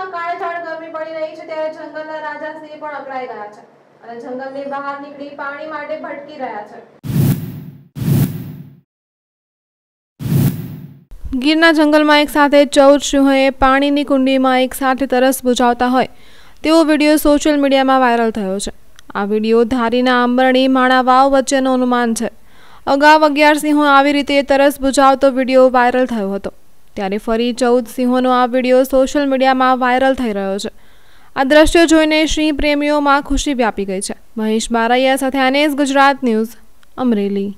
માં કાળઝાળ ગરમી પડી રહી છે ત્યારે જંગલના રાજા સિંહ પણ અકળાઈ ગયા છે અને જંગલની બહાર નીકળી પાણી માટે ભટકી રહ્યા છે। ગીરના જંગલમાં એક સાથે 14 સિંહોએ પાણીની કુંડીમાં એક સાથે તરસ બુજાવતા હોય તેવો વિડીયો સોશિયલ મીડિયામાં વાયરલ થયો છે। આ વિડીયો ધારીના આંબરણી માણા વાવ વચ્ચેનો અનુમાન છે। અગાઉ 11 સિંહો આવી રીતે તરસ બુજાવતો વિડીયો વાયરલ થયો હતો ત્યારે ફરી 14 સિંહોનો આ વિડીયો સોશિયલ મીડિયામાં વાયરલ થઈ રહ્યો છે। આ દ્રશ્યો જોઈને સિંહ પ્રેમીઓમાં ખુશી વ્યાપી ગઈ છે। મહેશ બારૈયા સાથે NS ગુજરાત ન્યૂઝ, અમરેલી।